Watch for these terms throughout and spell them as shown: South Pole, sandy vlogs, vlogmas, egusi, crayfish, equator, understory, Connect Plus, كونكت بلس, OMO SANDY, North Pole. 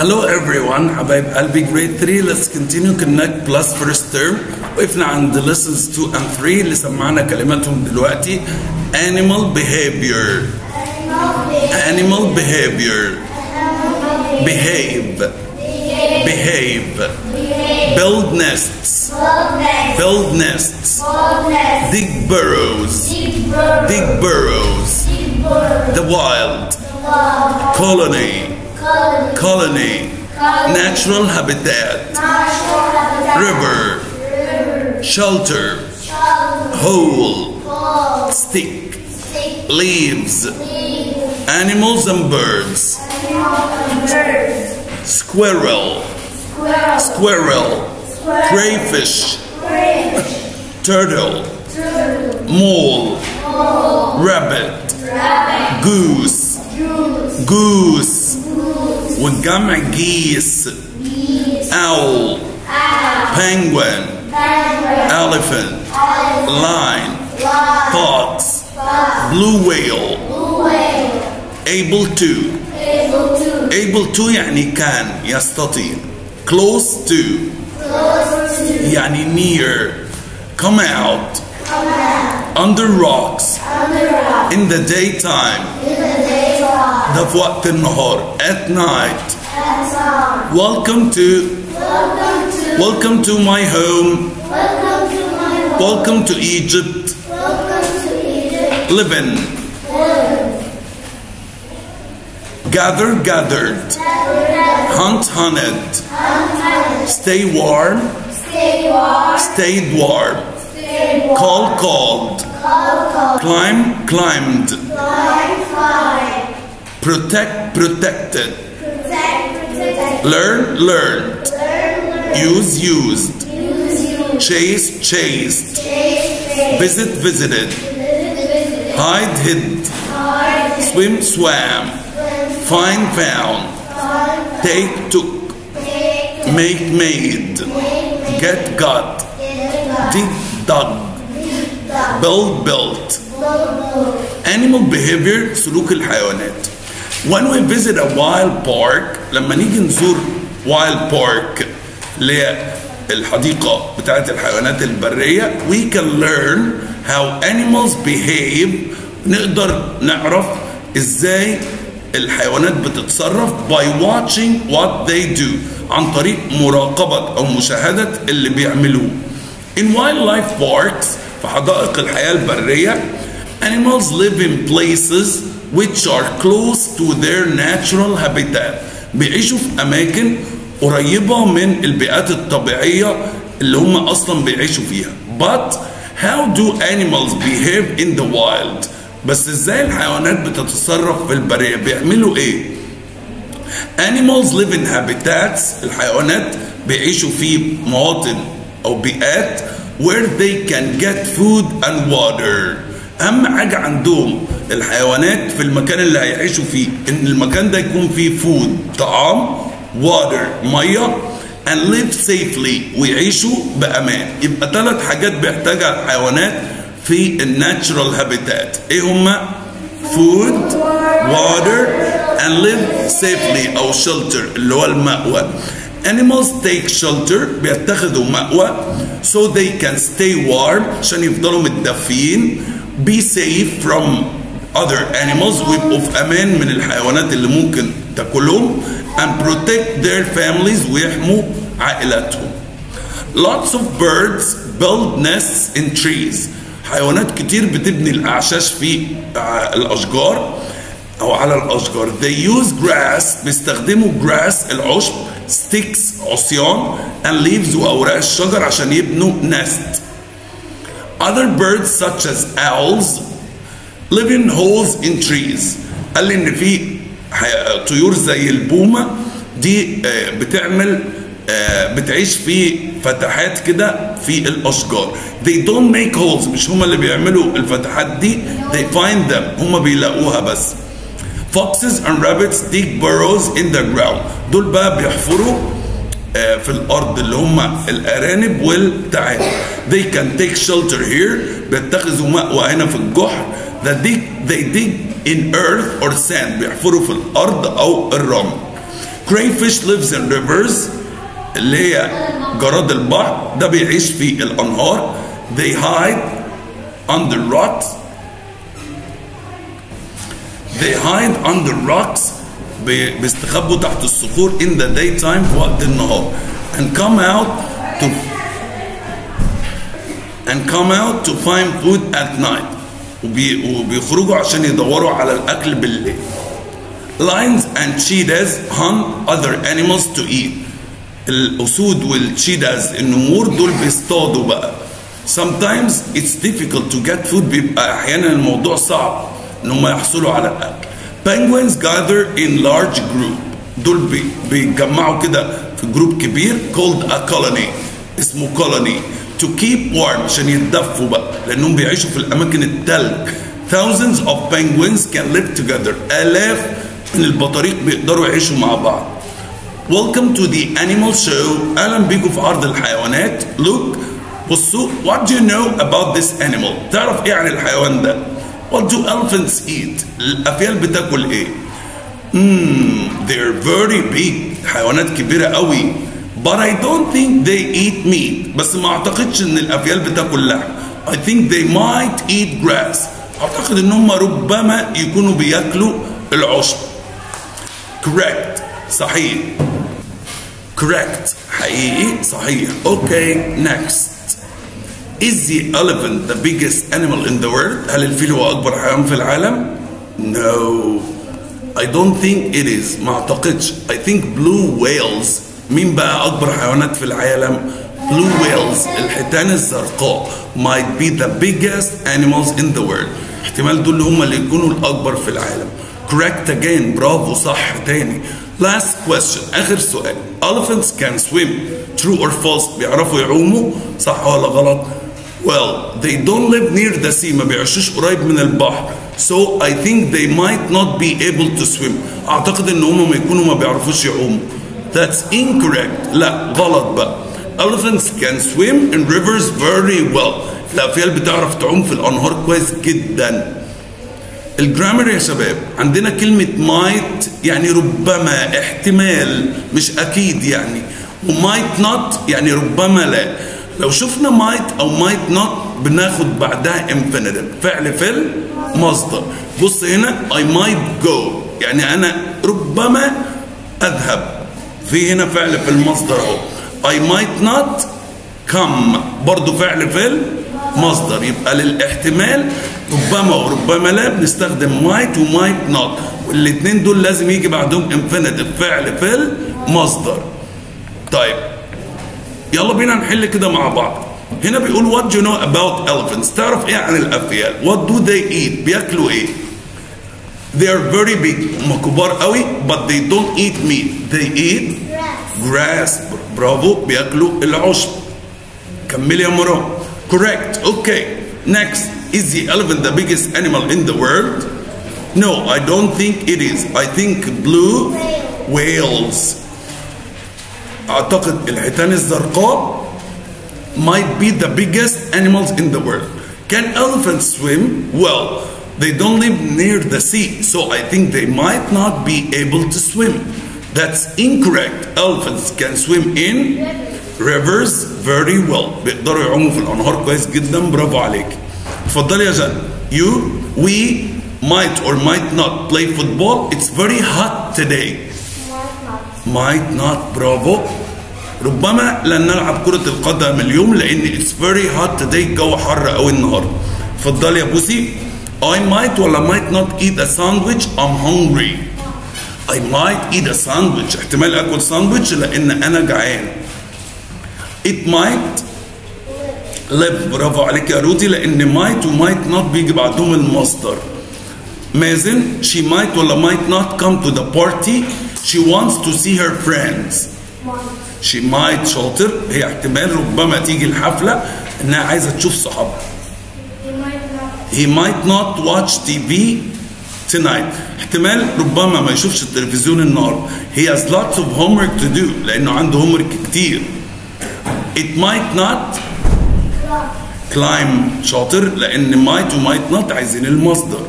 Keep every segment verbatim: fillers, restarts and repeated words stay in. Hello everyone, حبايب قلبي grade three. Let's continue Connect Plus first term. وقفنا عند lessons two and three اللي سمعنا كلماتهم دلوقتي. Animal behavior. Animal behavior. Behave. Behave. Build nests. Build nests. Dig burrows. Dig burrows. The wild. Colony. Colony. Colony. Colony, natural habitat, natural habitat. River. River, shelter, shelter. Hole, hole. Stick, stick. Leaves. Leaves, animals and birds, animals and birds. Squirrel. Squirrel. Squirrel, squirrel, crayfish, crayfish. Turtle, turtle. Mole, mole. Rabbit. Rabbit, goose, goose. Goose. والجمع geese. Geese. Owl. Owl. Penguin. Penguin. Elephant. Elephant. Lion. Lion. Fox. Fox. Blue whale. Blue whale. Able to. Able to. Able to يعني كان يستطيع. Close to. Close to. يعني near. Come out. Come out. Under rocks. Under rocks. In the daytime. In the daytime. ده في وقت النهار. At night. At night. Welcome to. Welcome to. Welcome to my home. Welcome to my home. Welcome to Egypt. Welcome to Egypt. Living. Living. Gather gathered. Gather, gathered. Hunt hunted. Hunt hunted. Stay warm. Stay warm. Stayed warm. Stay warm. Call called. Call called. Climb climbed. Climb climbed. Protect, protected. Protect, protected. Learn, learned. Learn, learned. Use, used. Use, used. Chase, chased. Chase, chased. Visit, visited. Visit, visited. Hide, hid. Hide, swim, swam. Swim, find, found. Find, take, found. Took. Take, make, made. Make, get, got. Get, dig, dug. Dig, dug. Build, built. Build, built. Animal behavior, سلوك الحيوانات. When we visit a wild park, لما نيجي نزور wild park اللي الحديقة بتاعة الحيوانات البرية, we can learn how animals behave. نقدر نعرف ازاي الحيوانات بتتصرف by watching what they do, عن طريق مراقبة أو مشاهدة اللي بيعملوه. In wildlife parks, في حدائق الحياة البرية, animals live in places which are close to their natural habitat. بيعيشوا في أماكن قريبة من البيئات الطبيعية اللي هم أصلا بيعيشوا فيها. But how do animals behave in the wild? بس إزاي الحيوانات بتتصرف في البرية؟ بيعملوا إيه؟ Animals live in habitats. الحيوانات بيعيشوا في مواطن أو بيئات where they can get food and water. أهم حاجة عندهم الحيوانات في المكان اللي هيعيشوا فيه إن المكان ده يكون فيه فود طعام, water مية, and live safely ويعيشوا بأمان. يبقى ثلاث حاجات بيحتاجها الحيوانات في الناتشرال هابيتات. إيه هما؟ food, water, and live safely أو shelter اللي هو المأوى. Animals take shelter, بيتخذوا مأوى so they can stay warm عشان يفضلوا متدفيين. Be safe from other animals, ويبقوا في أمان من الحيوانات اللي ممكن تاكلهم. And protect their families, ويحموا عائلاتهم. Lots of birds build nests in trees. حيوانات كتير بتبني الأعشاش في الأشجار أو على الأشجار. They use grass, بيستخدموا grass العشب, sticks عصيان, and leaves وأوراق الشجر عشان يبنوا nest. Other birds such as owls live in holes in trees. قال لي ان في طيور زي البومه دي بتعمل بتعيش في فتحات كده في الاشجار. They don't make holes, مش هما اللي بيعملوا الفتحات دي, they find them, هما بيلاقوها بس. Foxes and rabbits dig burrows in the ground. دول بقى بيحفروا في الأرض اللي هم الأرانب والتعابين. They can take shelter here, بيتخذوا مأوى هنا في الجحر. that they, they dig in earth or sand. بيحفروا في الأرض أو الرمل. Crayfish lives in rivers. اللي هي جراد البحر. ده بيعيش في الأنهار. They hide under rocks. They hide under rocks. بيستخبوا تحت الصخور in the daytime في وقت النهار. And come out to and come out to find food at night. وبي وبيخرجوا عشان يدوروا على الأكل بالليل. Lions and cheetahs hunt other animals to eat. الأسود والتشيداز النمور دول بيصطادوا بقى. Sometimes it's difficult to get food. بيبقى أحيانا الموضوع صعب إن هم يحصلوا على الأكل. Penguins gather in large group. دول بي بيتجمعوا كده في جروب كبير called a colony. اسمه colony. To keep warm عشان يتدفوا بقى لأنهم بيعيشوا في الأماكن التلج. Thousands of penguins can live together. آلاف من البطاريق بيقدروا يعيشوا مع بعض. Welcome to the animal show. أهلا بيكم في عرض الحيوانات. Look بصوا. What do you know about this animal؟ تعرف إيه عن الحيوان ده؟ What do elephants eat؟ الأفيال بتاكل إيه؟ مم they're very big. حيوانات كبيرة قوي. But I don't think they eat meat. بس ما أعتقدش إن الأفيال بتاكل لحم. I think they might eat grass. أعتقد إن هم ربما يكونوا بياكلوا العشب. Correct. صحيح. Correct. حقيقي صحيح. Okay. Next. Is the elephant the biggest animal in the world? هل الفيل هو أكبر حيوان في العالم؟ No. I don't think it is. ما أعتقدش. I think blue whales. مين بقى أكبر حيوانات في العالم؟ Blue whales الحيتان الزرقاء might be the biggest animals in the world. احتمال دول هم اللي يكونوا الأكبر في العالم. Correct again. برافو صح تاني. Last question. آخر سؤال. Elephants can swim. True or false؟ بيعرفوا يعوموا؟ صح ولا غلط؟ Well, they don't live near the sea. ما بيعيشوش قريب من البحر. So I think they might not be able to swim. أعتقد إن هم ما يكونوا ما بيعرفوش يعوموا. That's incorrect. لا غلط بقى. Elephants can swim in rivers very well. الأفيال بتعرف تعوم في الأنهار كويس جدا. الجرامر يا شباب عندنا كلمة might يعني ربما احتمال مش أكيد يعني وmight not يعني ربما لا. لو شفنا might أو might not بناخد بعدها infinitive فعل فعل مصدر. بص هنا I might go يعني أنا ربما أذهب. في هنا فعل في المصدر اهو. I might not come برضه فعل في المصدر. يبقى للاحتمال ربما وربما لا بنستخدم might و might not والاثنين دول لازم يجي بعدهم infinitive فعل في المصدر. طيب يلا بينا نحل كده مع بعض. هنا بيقول what do you know about elephants؟ تعرف ايه عن الافيال؟ what do they eat؟ بياكلوا ايه؟ They are very big. هم كبار قوي but they don't eat meat. They eat grass. برافو بياكلوا العشب. كملي يا مرام. Correct. Okay. Next. Is the elephant the biggest animal in the world? No, I don't think it is. I think blue whales. أعتقد الحيتان الزرقاء might be the biggest animals in the world. Can elephants swim? Well, they don't live near the sea, so I think they might not be able to swim. That's incorrect. Elephants can swim in rivers very well. بيقدروا يعوموا في الأنهار كويس جدا. برافو عليك. اتفضلي يا جان. You, we might or might not play football. It's very hot today. Might not. برافو. ربما لن نلعب كرة القدم اليوم لأن it's very hot today. الجو حر قوي النهارده. اتفضلي يا بوسي. I might or I might not eat a sandwich. I'm hungry. I might eat a sandwich. احتمال اكل ساندويتش لان انا جعان. It might live. برافو عليك يا رودي لان might و might not بيجي بعدهم المصدر. مازن she might or might not come to the party. She wants to see her friends. She might شاطر. هي احتمال ربما تيجي الحفله انها عايزه تشوف صحابها. He might not watch تي في tonight. احتمال ربما ما يشوفش التلفزيون النهارده. He has lots of homework to do لأنه عنده homework كتير. It might not كلايم شاطر لان مايت ومايت نوت عايزين المصدر.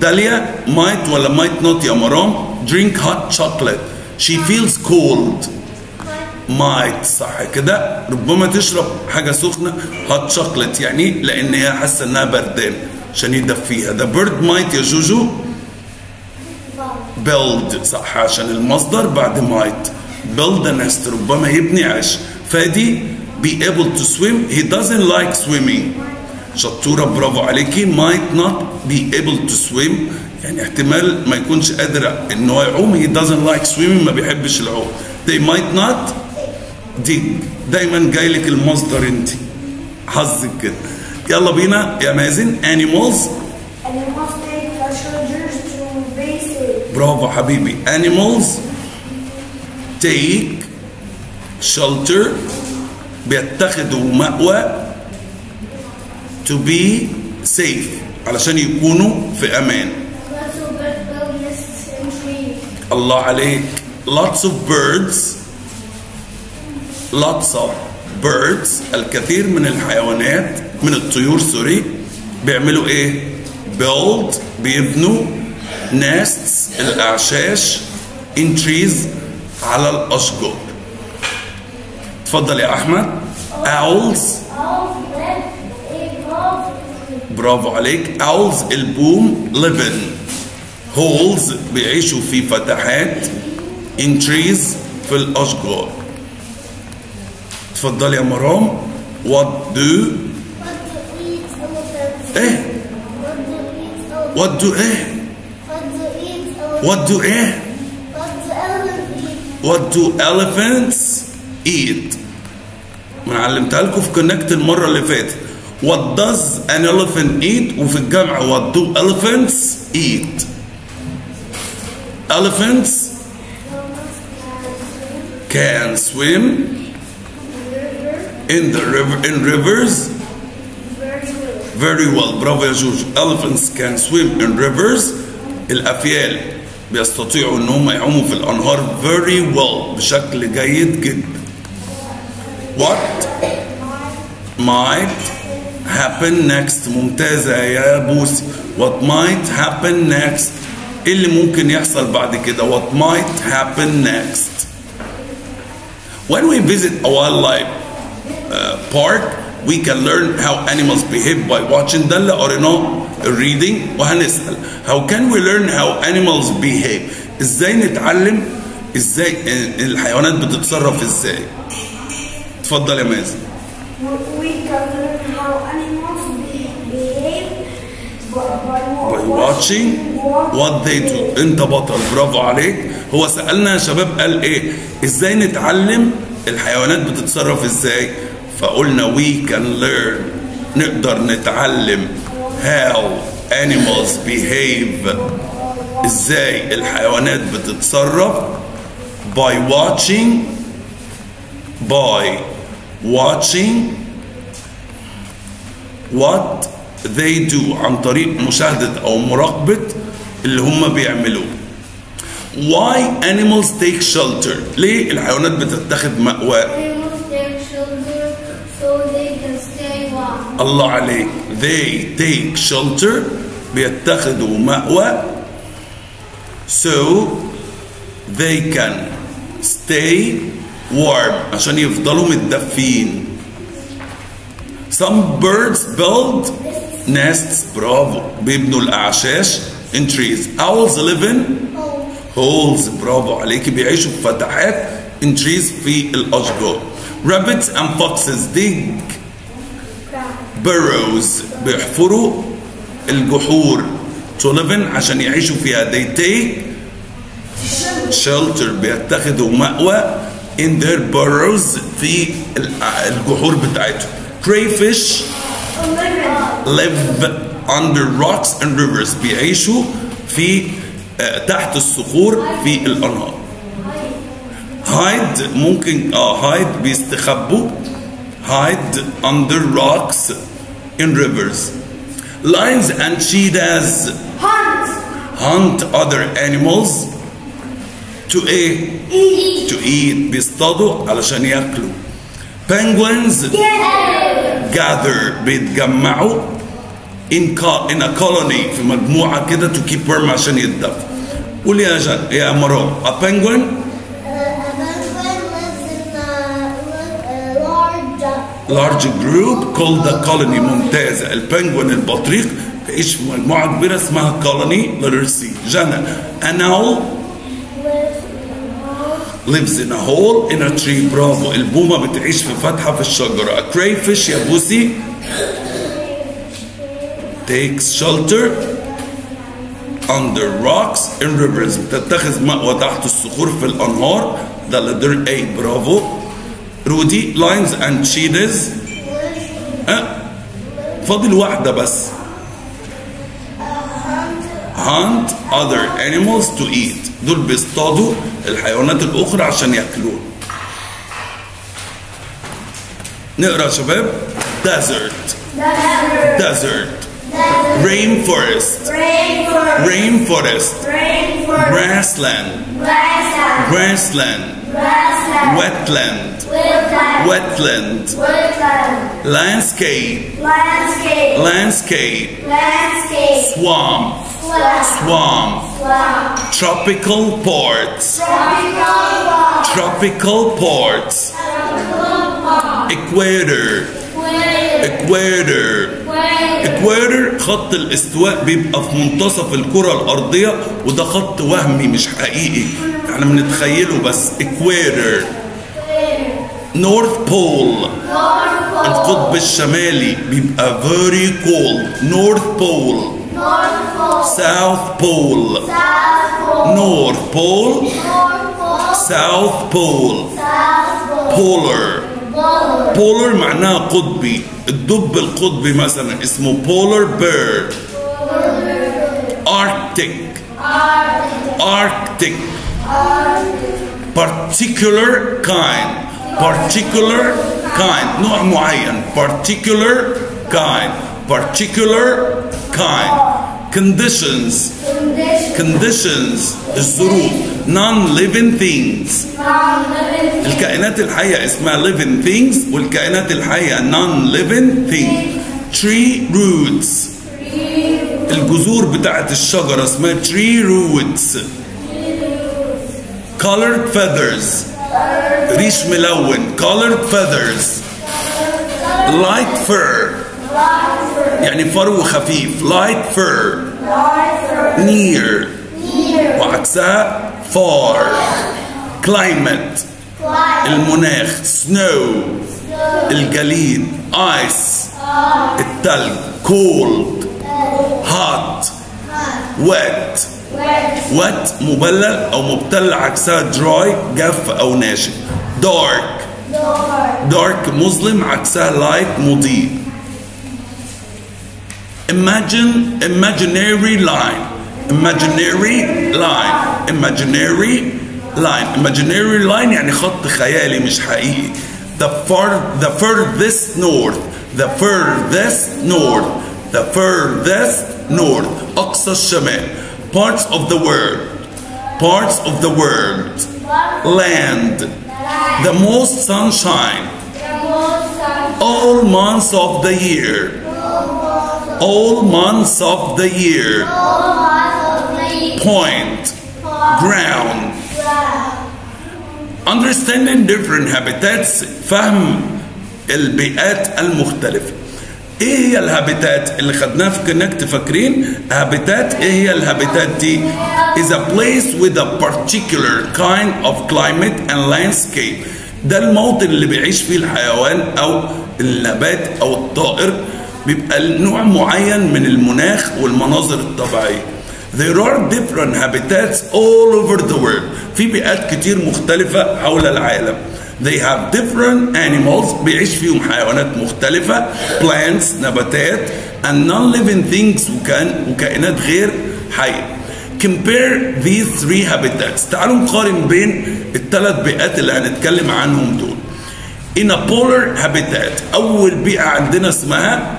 داليا مايت ولا مايت نوت يا مرام؟ درينك هوت شوكليت شي فيلز كولد. مايت صح كده، ربما تشرب حاجه سخنه هوت شوكليت يعني لان هي حاسه انها بردان عشان يدفيها. ده بيرد مايت يا جوجو؟ بيلد صح عشان المصدر بعد مايت. بيلد نست ربما يبني عش. فادي be able to swim he doesn't like swimming. شطوره برافو عليكي. might not be able to swim يعني احتمال ما يكونش قادر ان هو يعوم. he doesn't like swimming ما بيحبش العوم. they might not dig دايما جاي لك المصدر انت حظك كده. يلا بينا يا مازن. animals animals take pleasure to bathing. برافو حبيبي. animals take shelter بيتخذوا مأوى to be safe علشان يكونوا في أمان. الله عليك. lots of birds lots of birds الكثير من الحيوانات من الطيور سوري بيعملوا ايه؟ build بيبنوا nests الأعشاش in trees على الأشجار. اتفضل يا احمد. اولز برافو عليك. اولز البوم ليفن هولز بيعيشوا في فتحات ان تريز في الاشجار. اتفضل يا مرام. وات دو ايه؟ وات دو ايه؟ وات دو ايه؟ وات دو elephants eat. ما علمتها لكم في كونكت المره اللي فاتت. What does an elephant eat؟ وفي الجامعه what do elephants eat؟ Elephants can swim in the river in rivers very well. برافو يا جورج. Elephants can swim in rivers الافيال بيستطيعوا ان هم يعوموا في الانهار very well بشكل جيد جدا. What might happen next؟ ممتازة يا بوسي. What might happen next؟ إيه اللي ممكن يحصل بعد كده؟ What might happen next؟ When we visit a wildlife uh, park we can learn how animals behave by watching. ده اللي قريناه reading. وهنسأل how can we learn how animals behave؟ إزاي نتعلم إزاي الحيوانات بتتصرف إزاي؟ اتفضل يا مازن. We can learn how animals behave by watching what they do. انت بطل برافو عليك. هو سألنا يا شباب قال ايه؟ ازاي نتعلم الحيوانات بتتصرف ازاي؟ فقلنا we can learn نقدر نتعلم how animals behave ازاي الحيوانات بتتصرف by watching by watching what they do عن طريق مشاهدة أو مراقبة اللي هم بيعملوه. Why animals take shelter؟ ليه الحيوانات بتتخذ مأوى؟ Animals take shelter so they can stay warm. الله عليك. They take shelter بيتخذوا مأوى so they can stay warm عشان يفضلوا متدفين. Some birds build nests برافو بيبنوا الأعشاش in trees. Owls live in holes برافو عليكي بيعيشوا في فتحات in trees في الأشجار. Rabbits and foxes dig burrows بيحفروا الجحور to live in عشان يعيشوا فيها. They take shelter بيتخذوا مأوى in their burrows في الجحور بتاعتهم. Crayfish live under rocks and rivers بيعيشوا في تحت الصخور في الأنهار. hide ممكن اه hide بيستخبوا hide under rocks and rivers. lions and cheetahs hunt hunt other animals to ايه؟ to eat بيصطادوا علشان ياكلوا. penguins gather بيتجمعوا in in a colony في مجموعة كده to keep warm عشان يتدفوا. قول يا جان يا مروان a penguin large group called the colony. ممتازة. البنجوين البطريق بيعيش في مجموعة كبيرة اسمها colony. letter C. جنى an owl lives in a hole in a tree. برافو. البومة بتعيش في فتحة في الشجرة. a crayfish يا بوسي takes shelter under rocks in rivers. بتتخذ مأوى تحت الصخور في الأنهار. ده letter A. برافو. رودي لاينز اند شيدز. فاضل واحدة بس. hunt other animals to eat. دول بيصطادوا الحيوانات الأخرى عشان ياكلون. نقرأ يا شباب. desert desert rainforest rainforest grassland grassland wetland wetland, wetland. Landscape. Landscape. landscape landscape swamp swamp, swamp. swamp. tropical ports tropical ports equator equator equator خط الاستواء بيبقى في منتصف الكرة الأرضية، وده خط وهمي مش حقيقي، احنا بنتخيله بس. equator North Pole. North Pole القطب الشمالي بيبقى very cold. North Pole. North Pole South Pole. South Pole North Pole. North Pole South Pole. South Pole Polar. Polar Polar معناها قطبي. الدب القطبي مثلا اسمه Polar Bear. Arctic. Arctic Arctic Particular kind. particular kind نوع معين. particular kind particular kind conditions conditions الظروف. non-living things الكائنات الحية اسمها living things والكائنات الحية non-living thing. tree roots الجذور بتاعت الشجرة اسمها tree roots. colored feathers ريش ملون. colored feathers light fur يعني فرو خفيف. light fur near وعكسها far. climate المناخ. snow الجليد. ice التلج. cold hot wet wet مبلل أو مبتل عكسها dry جاف أو ناشف. dark dark مظلم عكسها light مضيء. imagine imaginary line imaginary line imaginary line imaginary line يعني خط خيالي مش حقيقي. the far the furthest north the furthest north the furthest north أقصى الشمال. parts of the world parts of the world land the most sunshine all months of the year all months of the year point ground. understanding different habitats فهم البيئات المختلفة. ايه هي الهابيتات اللي خدناها في كونكت؟ فاكرين هابيتات؟ ايه هي الهابيتات دي؟ is a place with a particular kind of climate and landscape. ده الموطن اللي بيعيش فيه الحيوان او النبات او الطائر، بيبقى نوع معين من المناخ والمناظر الطبيعية. there are different habitats all over the world. في بيئات كتير مختلفة حول العالم. They have different animals بيعيش فيهم حيوانات مختلفة. plants نباتات and non-living things وكائنات غير حية. compare these three habitats. تعالوا نقارن بين الثلاث بيئات اللي هنتكلم عنهم دول. in a polar habitat أول بيئة عندنا اسمها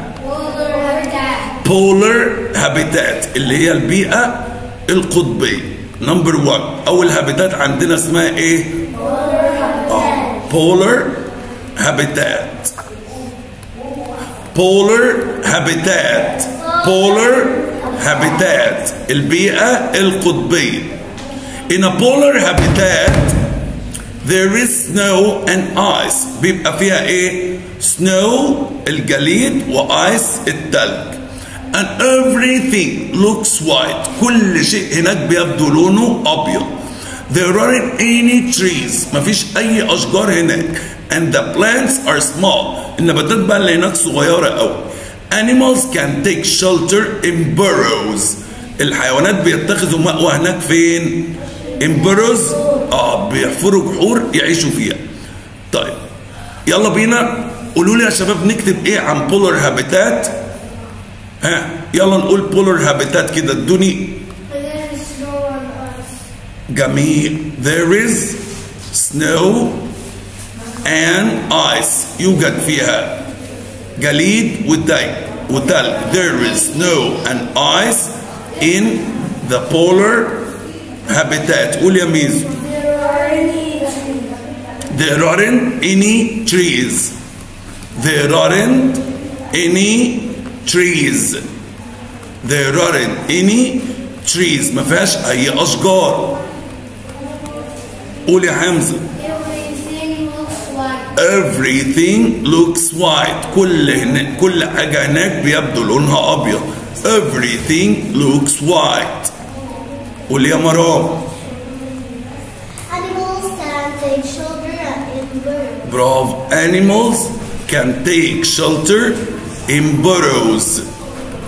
polar habitat اللي هي البيئة القطبية. number one أول هابيتات عندنا اسمها إيه؟ polar habitat. Polar habitat. Polar habitat. البيئة القطبية. In a polar habitat there is snow and ice. بيبقى فيها ايه؟ snow الجليد و ice التلج. And everything looks white. كل شيء هناك بيبدو لونه أبيض. There aren't any trees. مفيش أي أشجار هناك. And the plants are small. النباتات بقى اللي هناك صغيرة أوي. Animals can take shelter in burrows. الحيوانات بيتخذوا مأوى هناك فين؟ in burrows. آه بيحفروا جحور يعيشوا فيها. طيب يلا بينا قولوا لي يا شباب نكتب إيه عن polar habitat؟ ها يلا نقول polar habitat كده ادوني. جميل. There is snow and ice. يوجد فيها جليد وتلج. There is snow and ice in the polar habitat. قول يا ميزو. There aren't any trees. There aren't any trees. There aren't any trees. ما فيهاش أي أشجار. قول يا حمزة. Everything looks white. Everything looks white. كل هنا كل حاجة هناك بيبدو لونها أبيض. Everything looks white. قول يا مرام. Animals can take shelter in burrows. برافو. Animals can take shelter in burrows.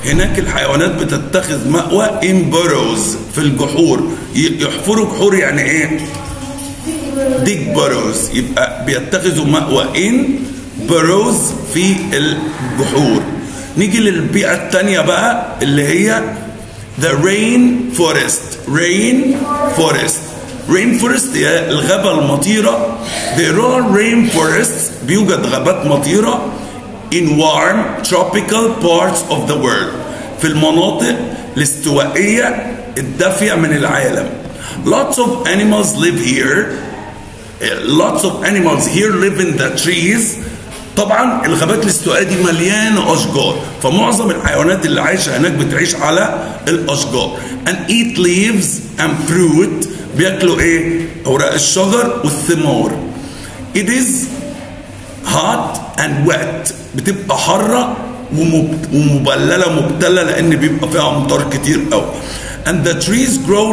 هناك الحيوانات بتتخذ مأوى in burrows في الجحور. يحفروا جحور يعني ايه؟ dig burrows. يبقى بيتخذوا مأوى in burrows في الجحور. نيجي للبيئة التانية بقى اللي هي the rain forest. rain forest. rain forest هي الغابة المطيرة. there are rain forests. بيوجد غابات مطيرة in warm tropical parts of the world. في المناطق الاستوائية الدافية من العالم. Lots of animals live here. Lots of animals here live in the trees. طبعا الغابات الاستوائية دي مليانة أشجار. فمعظم الحيوانات اللي عايشة هناك بتعيش على الأشجار. And eat leaves and fruit. بياكلوا ايه؟ أوراق الشجر والثمار. It is hot and wet. بتبقى حرة ومبللة مبتلة لأن بيبقى فيها أمطار كتير أوي. And the trees grow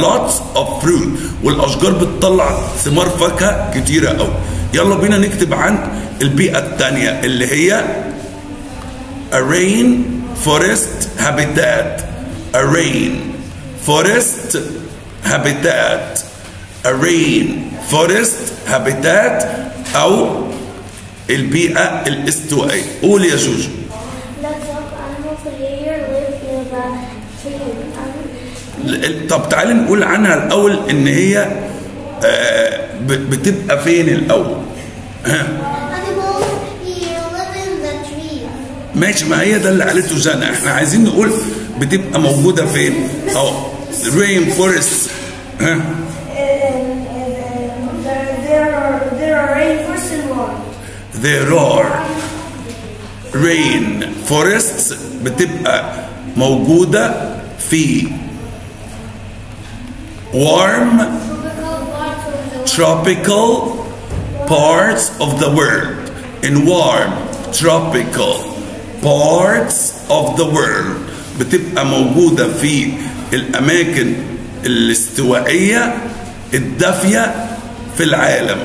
lots of fruit. والأشجار بتطلع ثمار فاكهة كتيرة أوي. يلا بينا نكتب عن البيئة التانية اللي هي a rain forest habitat. a rain forest habitat. a rain forest habitat أو البيئة الاستوائية. قول يا جوجو. طب تعالي نقول عنها الأول إن هي بتبقى فين الأول؟ ماشي ما هي ده اللي قالته جانا. إحنا عايزين نقول بتبقى موجودة فين؟ أهو رين فورست. ها؟ There are rain forests. بتبقى موجودة في warm tropical parts of the world. In warm tropical parts of the world. بتبقى موجودة في الأماكن الاستوائية الدافية في العالم.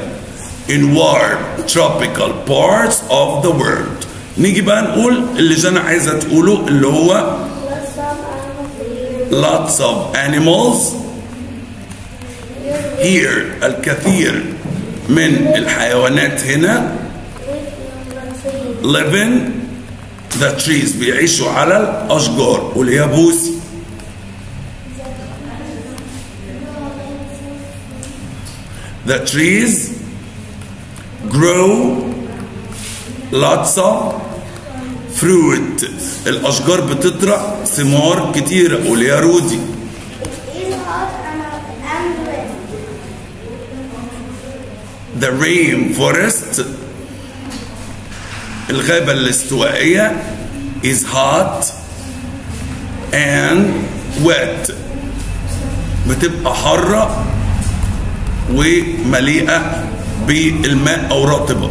In warm tropical parts of the world. نيجي بقى نقول اللي جانا عايزة تقوله اللي هو lots of animals here. الكثير من الحيوانات هنا living the trees. بيعيشوا على الأشجار. قول يا بوسي. The trees grow lots of fruit. الأشجار بتطرق ثمار كتيرة. قول يا رودي. The rain forest الغابة الاستوائية is hot and wet، بتبقى حارة ومليئة بالماء أو رطبة.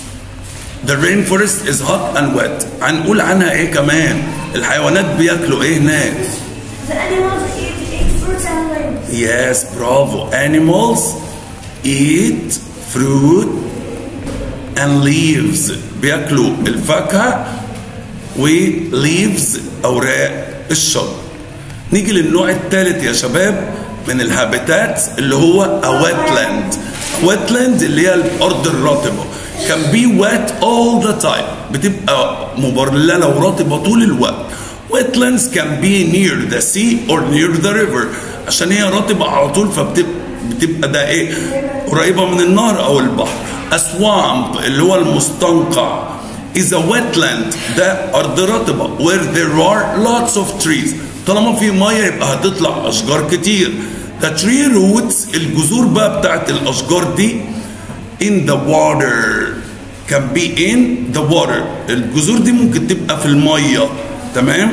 The rainforest is hot and wet. هنقول عنها إيه كمان؟ الحيوانات بياكلوا إيه هناك؟ The animals eat fruits and leaves. Yes, bravo. Animals eat fruit and leaves. بياكلوا الفاكهة و leaves أوراق الشجر. نيجي للنوع الثالث يا شباب من الهابيتات اللي هو a wetland. wetland اللي هي الأرض الرطبة. can be wet all the time، بتبقى مبللة ورطبة طول الوقت. wetlands can be near the sea or near the river، عشان هي رطبة على طول فبتبقى ده ايه قريبة من النهر او البحر. a swamp اللي هو المستنقع is a wetland، ده أرض رطبة where there are lots of trees، طالما في مية يبقى هتطلع أشجار كتير. the tree roots الجذور بقى بتاعت الأشجار دي in the water، can be in the water، الجذور دي ممكن تبقى في المية، تمام؟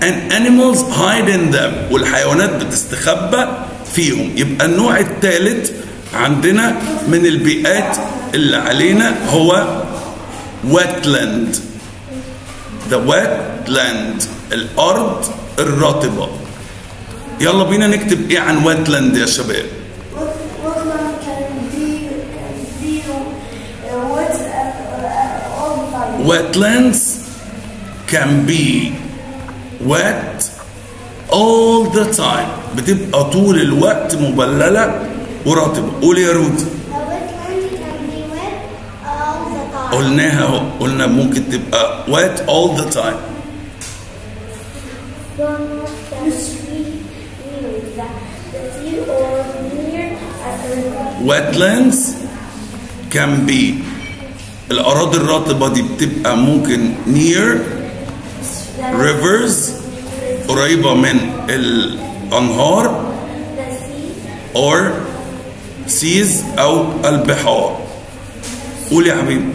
and animals hide in them، والحيوانات بتستخبى فيهم. يبقى النوع الثالث عندنا من البيئات اللي علينا هو wetland. the wetland الأرض الرطبة. يلا بينا نكتب إيه عن wetland يا شباب؟ Wetlands can be wet all the time، بتبقى طول الوقت مبللة ورطبة. قول يا رودي. قلناها اهو، قلنا ممكن تبقى wet all the time. Wetlands can be الأراضي الرطبة دي بتبقى ممكن near rivers قريبة من الأنهار or seas أو البحار. قول يا حبيبي.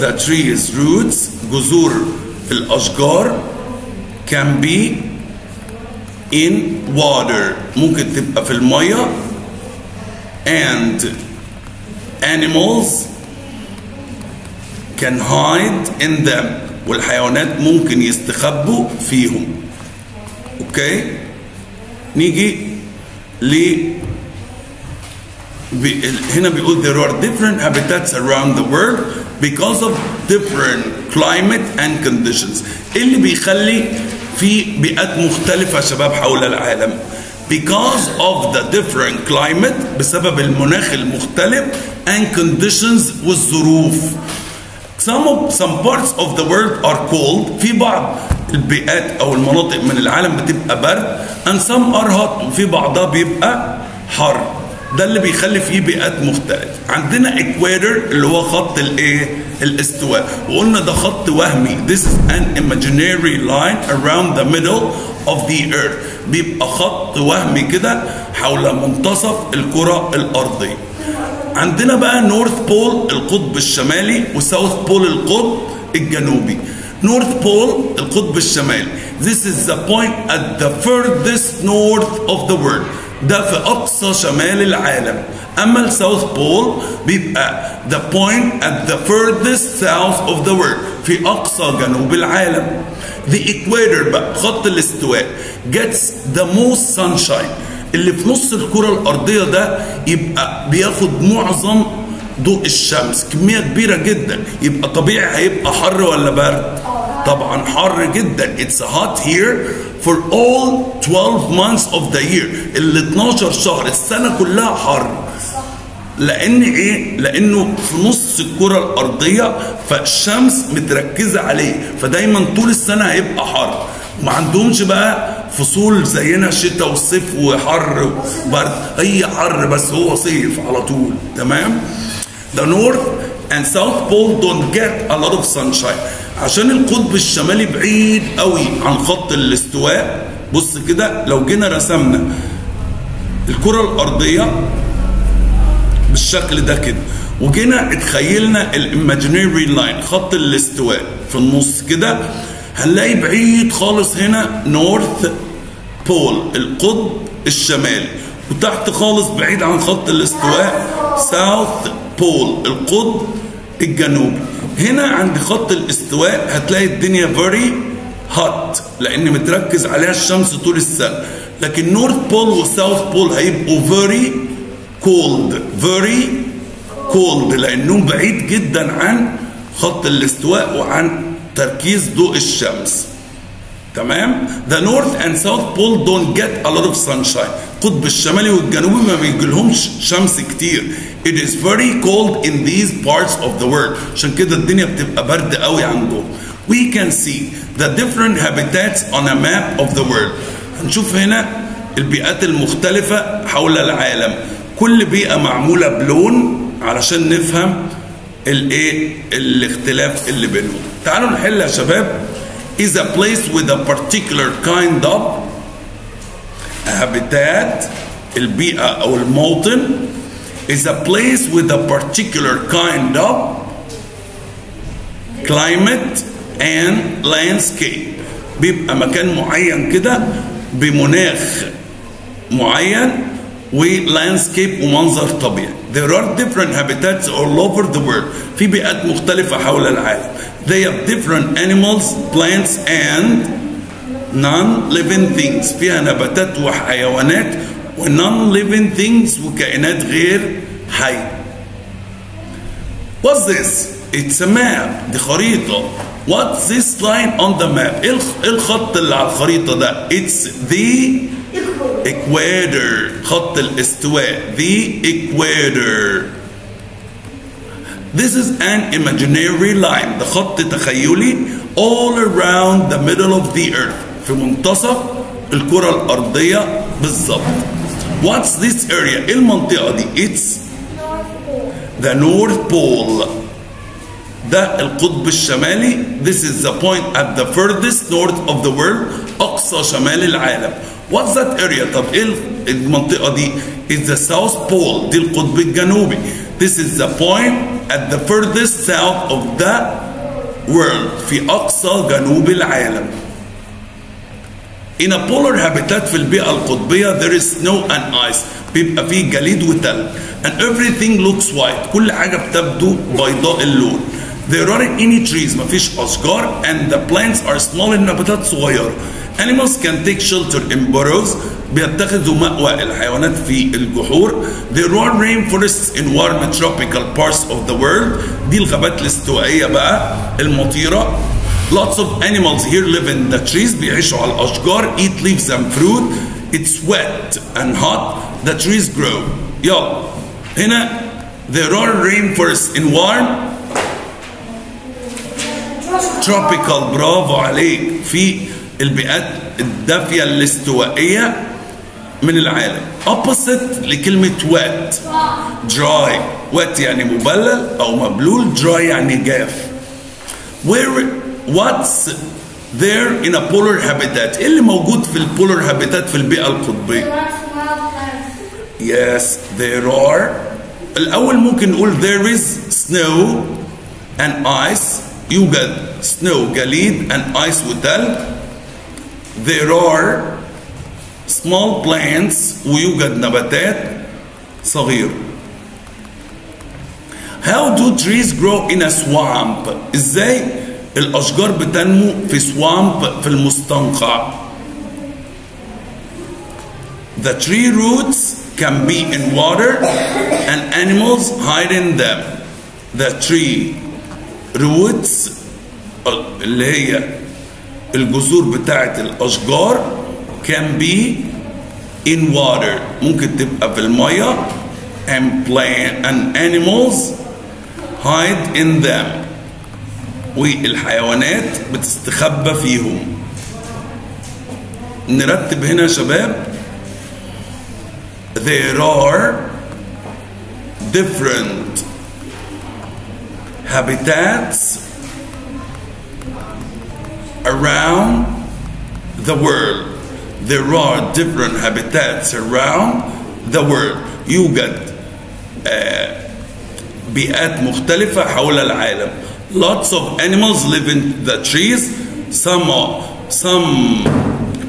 The trees roots جذور الأشجار can be in water، ممكن تبقى في المية. and animals can hide in them، والحيوانات ممكن يستخبوا فيهم. اوكي، نيجي ل هنا بيقول there are different habitats around the world because of different climate and conditions. اللي بيخلي في بيئات مختلفة شباب حول العالم because of the different climate، بسبب المناخ المختلف and conditions والظروف. some of some parts of the world are cold، في بعض البيئات أو المناطق من العالم بتبقى برد and some are hot، وفي بعضها بيبقى حر. ده اللي بيخلي فيه بيئات مختلفة. عندنا equator اللي هو خط الايه؟ الاستواء، وقلنا ده خط وهمي. this is an imaginary line around the middle of the earth، بيبقى خط وهمي كده حول منتصف الكرة الأرضية. عندنا بقى North Pole القطب الشمالي و South Pole القطب الجنوبي. North Pole القطب الشمالي this is the point at the furthest north of the world، ده في أقصى شمال العالم. أما الساوث بول بيبقى the point at the furthest south of the world، في أقصى جنوب العالم. the equator بقى خط الاستواء gets the most sunshine، اللي في نص الكرة الأرضية ده يبقى بياخد معظم ضوء الشمس، كمية كبيرة جدا. يبقى طبيعي هيبقى حر ولا برد؟ طبعا حر جدا. it's hot here for all twelve months of the year، اللي اتناشر شهر السنة كلها حر. لأن إيه؟ لأنه في نص الكرة الأرضية فالشمس متركزة عليه، فدايما طول السنة هيبقى حر. ما عندهمش بقى فصول زينا شتاء وصيف وحر وبرد، هي حر بس هو صيف على طول، تمام؟ the north and south pole don't get a lot of sunshine، عشان القطب الشمالي بعيد قوي عن خط الاستواء. بص كده، لو جينا رسمنا الكرة الأرضية بالشكل ده كده، وجينا اتخيلنا الايماجينيري لاين خط الاستواء في النص كده، هنلاقي بعيد خالص هنا نورث بول القطب الشمالي، وتحت خالص بعيد عن خط الاستواء ساوث بول القطب الجنوبي. هنا عند خط الاستواء هتلاقي الدنيا فيري هات لان متركز عليها الشمس طول السنه، لكن نورث بول وساوث بول هيبقوا فيري كولد فيري كولد لانهم بعيد جدا عن خط الاستواء وعن تركيز ضوء الشمس. تمام؟ The North and South Pole don't get a lot of sunshine. القطب الشمالي والجنوبي ما بيجيلهمش شمس كتير. It is very cold in these parts of the world. عشان كده الدنيا بتبقى برد قوي عندهم. We can see the different habitats on a map of the world. هنشوف هنا البيئات المختلفة حول العالم. كل بيئة معمولة بلون علشان نفهم الايه الاختلاف اللي بينهم. تعالوا نحل يا شباب. Is a place with a particular kind of habitat, البيئة أو الموطن. Is a place with a particular kind of climate and landscape. بيبقى مكان معين كده بمناخ معين وlandscape ومنظر طبيعي. There are different habitats all over the world. في بيئات مختلفة حول العالم. They have different animals, plants and non-living things. فيها نباتات وحيوانات و non-living things وكائنات غير حية. What's this? It's a map. دي خريطة. What's this line on the map? إيه الخط اللي على الخريطة ده؟ It's the equator. خط الاستواء. The equator. This is an imaginary line. ده خط تخيلي all around the middle of the earth. في منتصف الكرة الأرضية بالظبط. What's this area? إيه المنطقة دي؟ It's the North Pole. ده القطب الشمالي. This is the point at the furthest north of the world. أقصى شمال العالم. What's that area? طب إيه المنطقة دي؟ It's the South Pole. دي القطب الجنوبي. This is the point at the furthest south of the world. في أقصى جنوب العالم. In a polar habitat في البيئة القطبية there is snow and ice. بيبقى فيه جليد وتلج. And everything looks white. كل حاجة بتبدو بيضاء اللون. There aren't any trees. مفيش أشجار. And the plants are small. النباتات صغيرة. Animals can take shelter in burrows. بيتخذوا مأوى الحيوانات في الجحور. There are rainforests in warm tropical parts of the world. دي الغابات الاستوائية بقى المطيرة. Lots of animals here live in the trees. بيعيشوا على الأشجار. Eat leaves and fruit. It's wet and hot. The trees grow. يلا هنا there are rainforests in warm tropical. برافو عليك. في البيئات الدافية الاستوائية من العالم. opposite لكلمة wet dry. wet يعني مبلل أو مبلول. dry يعني جاف. where what's there in a polar habitat. إيه اللي موجود في البولر habitat في البيئة القطبية. yes there are. الأول ممكن نقول there is snow and ice. يوجد snow جليد and ice وتلج. there are small plants. ويوجد نباتات صغيرة. how do trees grow in a swamp. ازاي الأشجار بتنمو في swamp في المستنقع. the tree roots can be in water and animals hide in them. the tree roots اللي هي الجذور بتاعة الأشجار can be in water ممكن تبقى في المية and plant and animals hide in them والحيوانات بتستخبى فيهم. نرتب هنا يا شباب. there are different habitats around the world. There are different habitats around the world. يوجد بيئات مختلفة حول العالم. Lots of animals live in the trees. Some some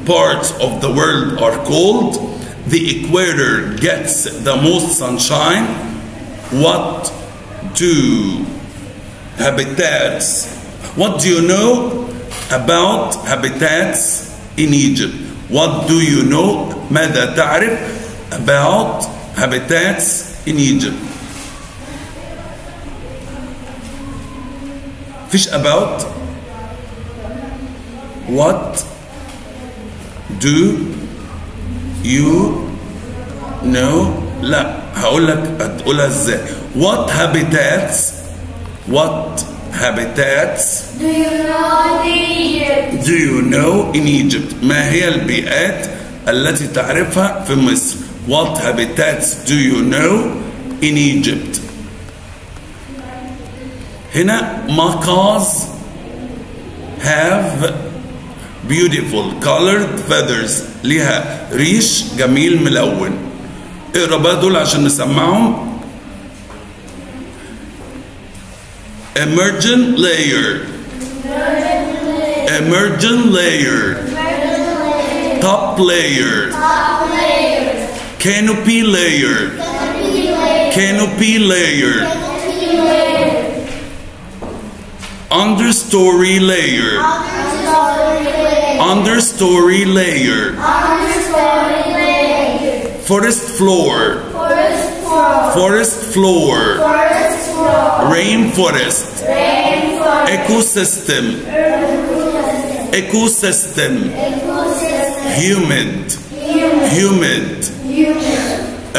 parts of the world are cold. The equator gets the most sunshine. What do habitats? What do you know about habitats in Egypt? What do you know? ماذا تعرف about habitats in Egypt? فيش about. What do you know? لا هقول لك هتقولها ازاي. What habitats? What habitats do you know in Egypt? Do you know in Egypt? ما هي البيئات التي تعرفها في مصر؟ What habitats do you know in Egypt? هنا macaws have beautiful colored feathers. لها ريش جميل ملون. اقرا بقى دول عشان نسمعهم. Emergent layer. Emergent layer. Top layer. Canopy layer. Canopy layer. Understory layer. Understory layer. Forest floor. Forest floor. Rainforest. Rainforest. Ecosystem. Ecosystem. Ecosystem. Ecosystem. Humid. Humid. Humid.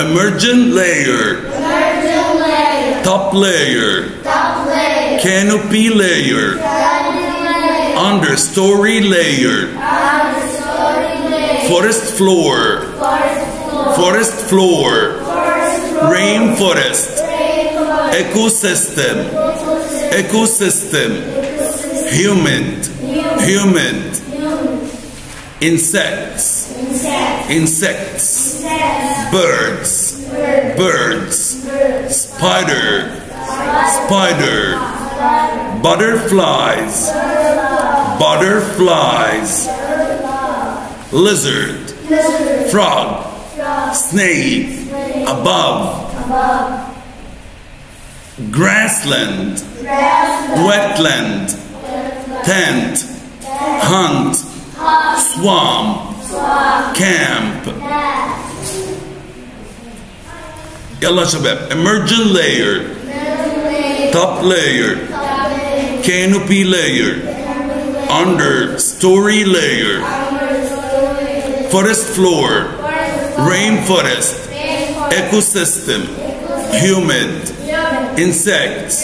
Emergent layer. Emergent layer. Top layer. Top layer. Canopy layer. layer. Understory layer. Understory layer. Forest floor. Forest floor. Forest floor. Rainforest. Ecosystem. Ecosystem. Humid. Humid. Insects. Insects. Birds. Birds. Spider. Spider. Butterflies. Butterflies. Lizard. Frog. Snake. Above. Grassland. Grassland, wetland, wetland. Tent. Tent, hunt, hunt. Swamp. Swamp, camp. Yalla shabab. Emergent layer, layer. Top layer, top layer. Canopy layer, layer. Understory layer. Under layer, forest floor, forest rainforest, rainforest. Ecosystem. Ecosystem, humid. Insects, Insects.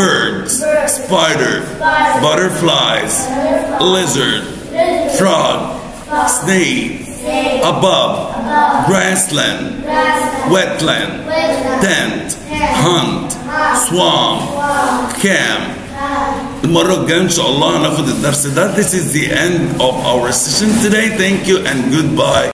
Birds, birds. Spider, spider. Butterflies, butterflies. Lizard, lizard. Frog, frog. Snake, snake. Above. Above, grassland, grassland. Wetland. Wetland, tent, tent. Hunt, hunt. Swamp, swamp. Camp. المرة الجاية إن شاء الله هناخد الدرس ده. This is the end of our session today. Thank you and goodbye.